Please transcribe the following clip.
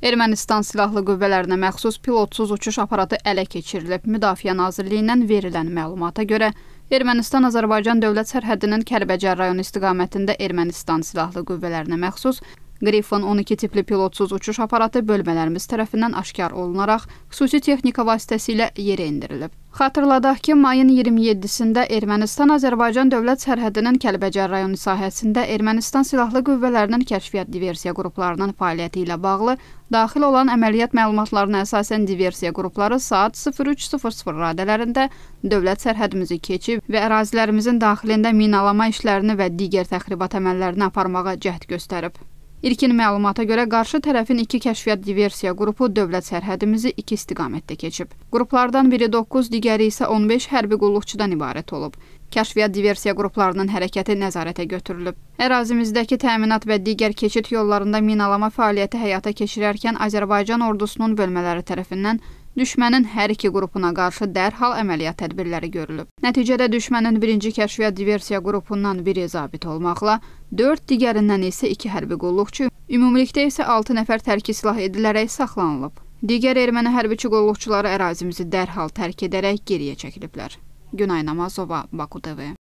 Ermənistan silahlı qüvvələrinə məxsus pilotsuz uçuş aparatı ələ keçirilib. Müdafiə Nazirliyindən verilən məlumata görə, Ermənistan-Azərbaycan dövlət sərhədinin Kəlbəcər rayonu istiqamətində Ermənistan silahlı qüvvələrinə məxsus Gryphon 12 tipli pilotsuz uçuş aparatı bölmələrimiz tərəfindən aşkar olunaraq xüsusi texnika vasitəsilə yerə indirilib. Xatırladaq ki, mayın 27-sində Ermənistan-Azərbaycan dövlət sərhədinin Kəlbəcər rayonu sahəsində Ermənistan silahlı qüvvələrinin kəşfiyyat diversiya qruplarının fəaliyyəti ilə bağlı daxil olan əməliyyat məlumatlarına əsasən diversiya qrupları saat 03:00 radələrində dövlət sərhədimizi keçib və ərazilərimizin daxilində minalama işlərini və digər təxribat əməllərini aparmağa cəhd göstərib. İlkin məlumata görə qarşı tərəfin iki kəşfiyyat diversiya qrupu dövlət sərhədimizi iki istiqamətdə keçib. Qruplardan biri 9, digəri isə 15 hərbi qulluqçudan ibarət olub. Kəşfiyyat diversiya qruplarının hərəkəti nəzarətə götürülüb. Ərazimizdəki təminat və digər keçid yollarında minalama fəaliyyəti həyata keçirərkən Azərbaycan ordusunun bölmələri tərəfindən düşmənin hər iki qrupuna qarşı dərhal əməliyyat tədbirləri görülüb. Nəticədə düşmənin birinci kəşfiyyat diversiya qrupundan biri zabit olmaqla, 4 digərindən isə 2 hərbi qulluqçu, ümumilikdə isə 6 nəfər tərki silah edilərək saxlanılıb. Digər erməni hərbiçi qulluqçuları ərazimizi dərhal tərk edərək geriyə çəkiliblər. Günay Masova, Baku TV.